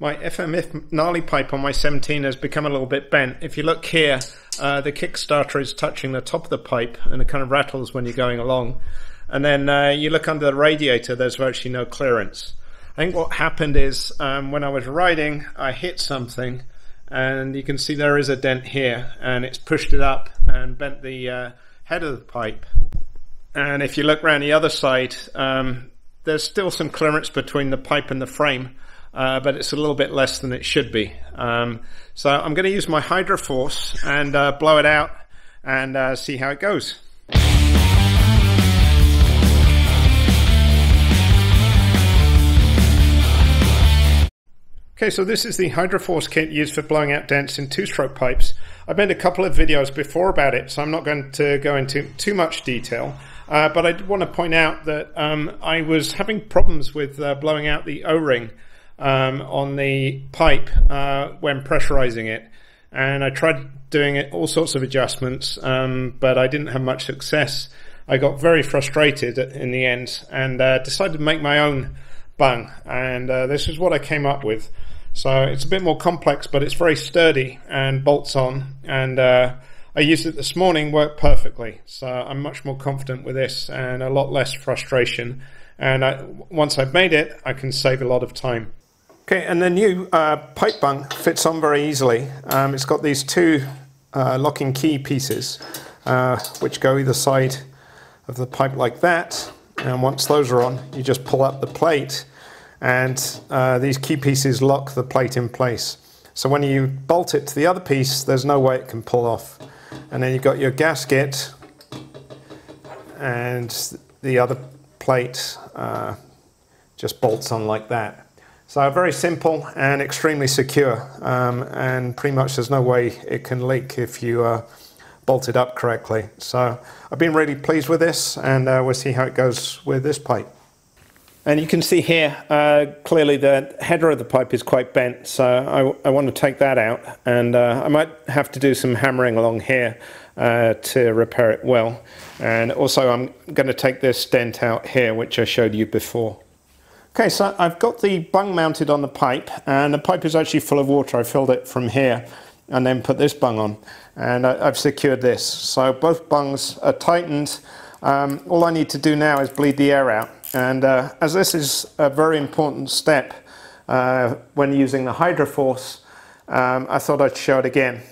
my FMF gnarly pipe on my 17 has become a little bit bent. If you look here, the kickstarter is touching the top of the pipe and it kind of rattles when you're going along. And then you look under the radiator, there's virtually no clearance. I think what happened is when I was riding, I hit something, and you can see there is a dent here, and it's pushed it up and bent the head of the pipe. And if you look around the other side, there's still some clearance between the pipe and the frame. But it's a little bit less than it should be. So I'm going to use my HydraForce and blow it out and see how it goes. Okay, so this is the HydraForce kit used for blowing out dents in two-stroke pipes. I've made a couple of videos before about it, so I'm not going to go into too much detail. But I did want to point out that I was having problems with blowing out the O-ring on the pipe when pressurizing it, and I tried doing it all sorts of adjustments, but I didn't have much success. I got very frustrated in the end and decided to make my own bung, and this is what I came up with. So it's a bit more complex, but it's very sturdy and bolts on, and I used it this morning, worked perfectly. So I'm much more confident with this and a lot less frustration, and once I've made it, I can save a lot of time. Okay, and the new pipe bung fits on very easily. It's got these two lock and key pieces which go either side of the pipe like that, and once those are on, you just pull up the plate and these key pieces lock the plate in place. So when you bolt it to the other piece, there's no way it can pull off. And then you've got your gasket and the other plate just bolts on like that. So very simple and extremely secure, and pretty much there's no way it can leak if you bolt it up correctly. So I've been really pleased with this, and we'll see how it goes with this pipe. And you can see here clearly the header of the pipe is quite bent, so I want to take that out, and I might have to do some hammering along here to repair it well. And also I'm going to take this dent out here which I showed you before. Okay, so I've got the bung mounted on the pipe, and the pipe is actually full of water. I filled it from here and then put this bung on, and I've secured this. So both bungs are tightened. All I need to do now is bleed the air out, and as this is a very important step when using the HydraForce, I thought I'd show it again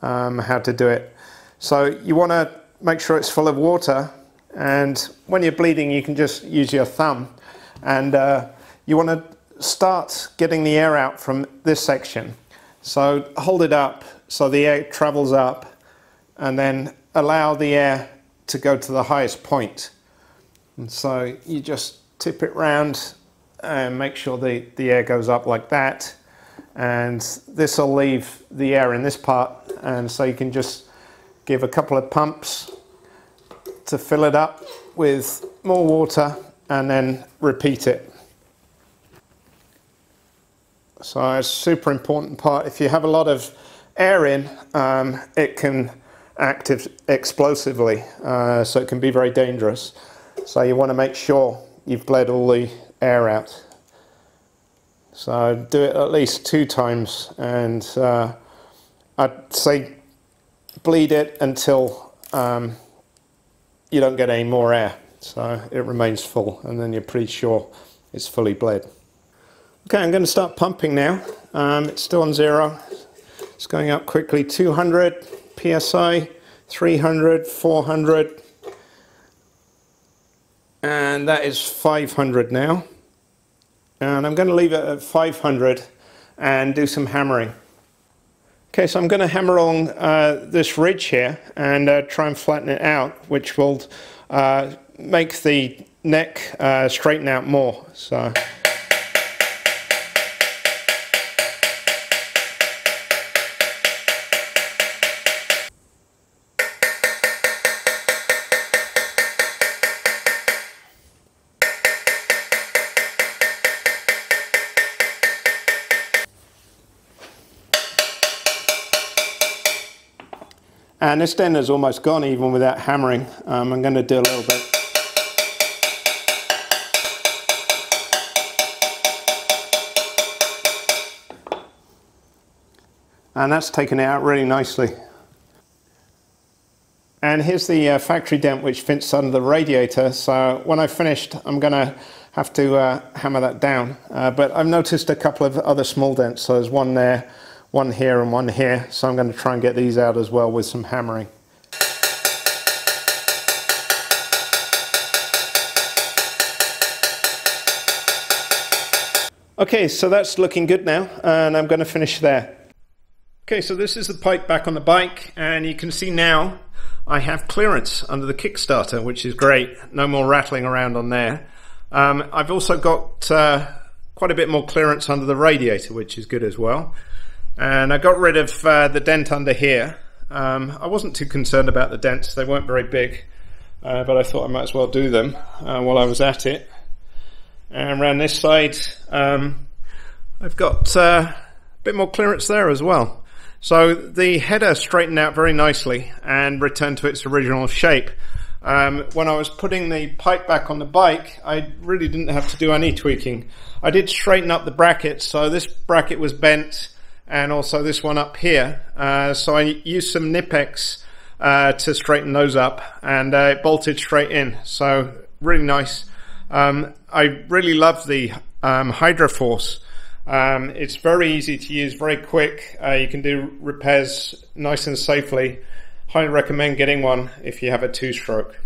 how to do it. So you want to make sure it's full of water, and when you're bleeding you can just use your thumb, and you want to start getting the air out from this section. So hold it up so the air travels up, and then allow the air to go to the highest point. And so you just tip it round and make sure the air goes up like that, and this will leave the air in this part, and so you can just give a couple of pumps to fill it up with more water and then repeat it. So it's a super important part. If you have a lot of air in, it can act explosively, so it can be very dangerous. So you want to make sure you've bled all the air out. So do it at least 2 times, and I'd say bleed it until you don't get any more air, so it remains full, and then you're pretty sure it's fully bled. Okay, I'm going to start pumping now. It's still on 0. It's going up quickly. 200 PSI, 300, 400, and that is 500 now. And I'm going to leave it at 500 and do some hammering. Okay, so I'm going to hammer along this ridge here and try and flatten it out, which will make the neck straighten out more. So. And this dent is almost gone even without hammering. I'm going to do a little bit. and that's taken it out really nicely. And here's the factory dent which fits under the radiator, so when I've finished I'm going to have to hammer that down, but I've noticed a couple of other small dents, so there's one there, one here and one here, so I'm going to try and get these out as well with some hammering. Okay, so that's looking good now, and I'm going to finish there. Okay, so this is the pipe back on the bike, and you can see now I have clearance under the kickstarter, which is great. No more rattling around on there. I've also got quite a bit more clearance under the radiator, which is good as well. And I got rid of the dent under here. I wasn't too concerned about the dents, they weren't very big, but I thought I might as well do them while I was at it. And around this side I've got a bit more clearance there as well. So the header straightened out very nicely and returned to its original shape. When I was putting the pipe back on the bike, I really didn't have to do any tweaking. I did straighten up the brackets, so this bracket was bent, and also this one up here, so I used some Nipex to straighten those up, and it bolted straight in, so really nice. I really love the HydraForce. It's very easy to use, very quick, you can do repairs nice and safely. Highly recommend getting one if you have a two-stroke.